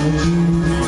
There's nothing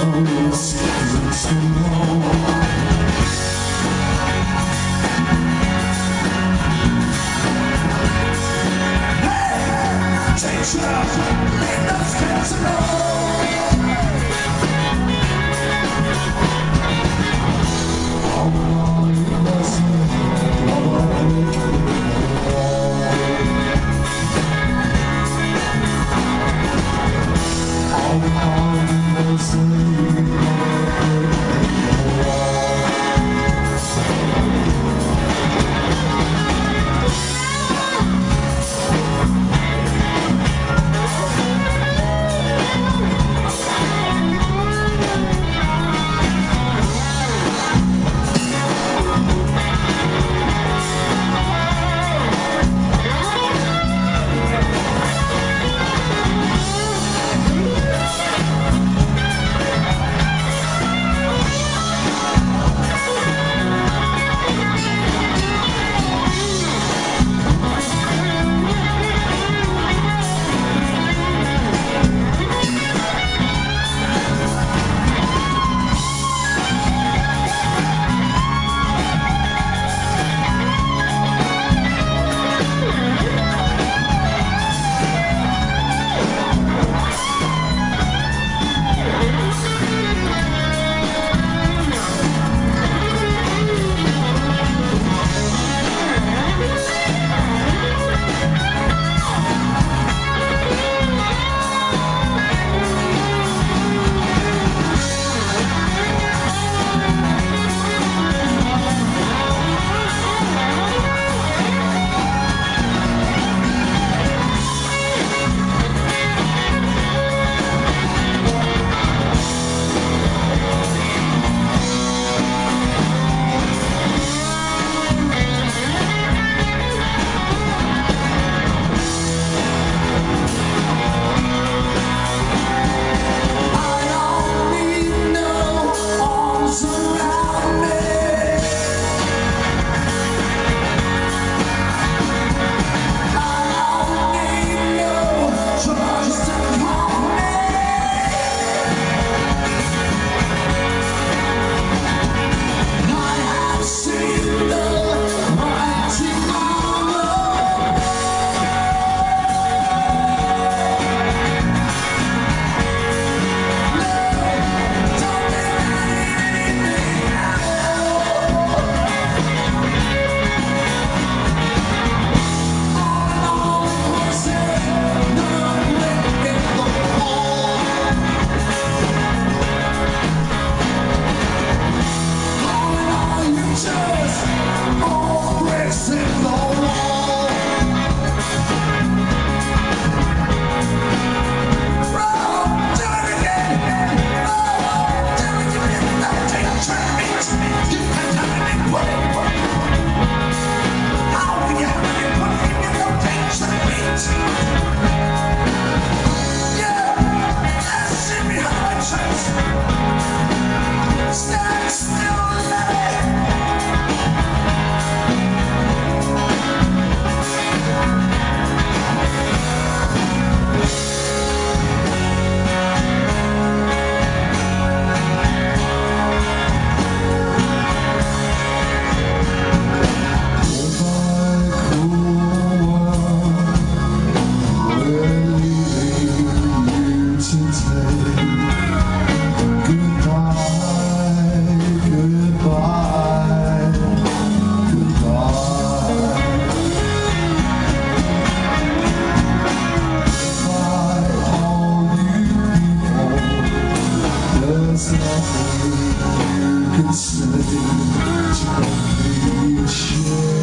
you can say to complete you.